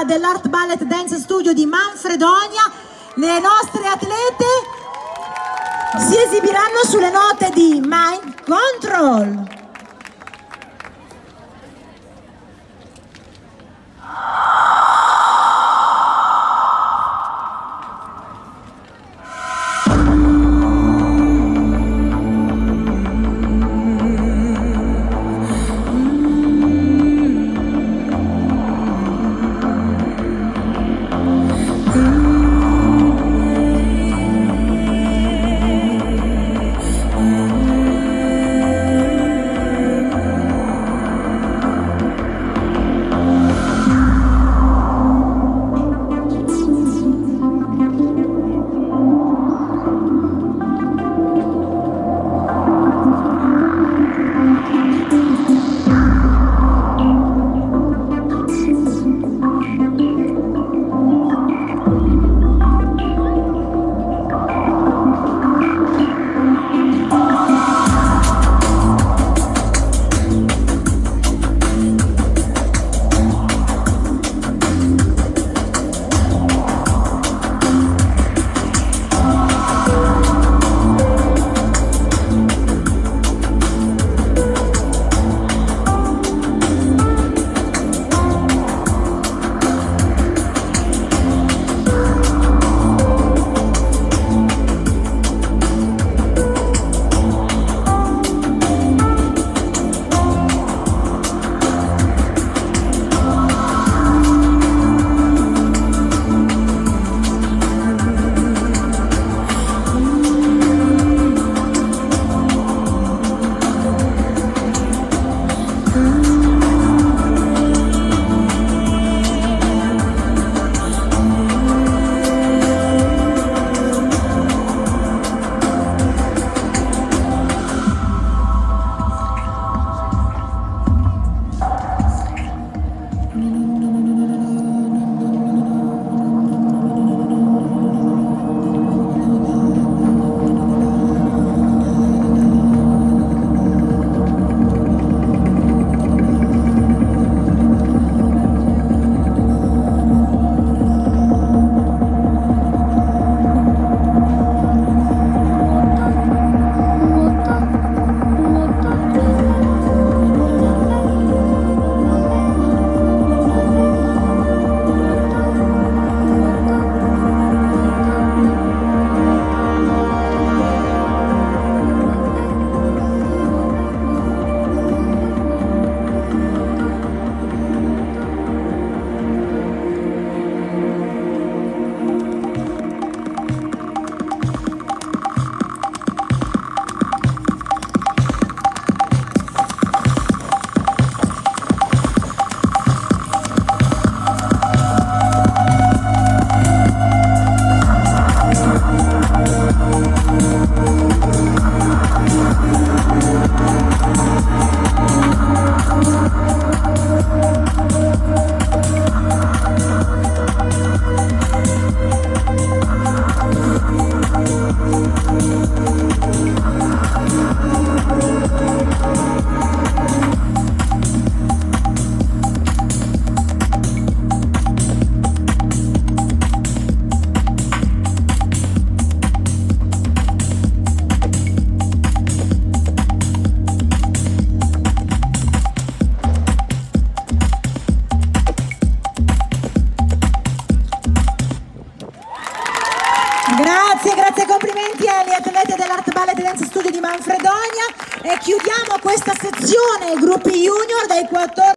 sala dell'Art Ballet Dance Studio di Manfredonia. Le nostre atlete si esibiranno sulle note di Mind Control. Grazie, complimenti agli atleti dell'Art Ballet Dance Studio di Manfredonia e chiudiamo questa sezione gruppi junior dai 14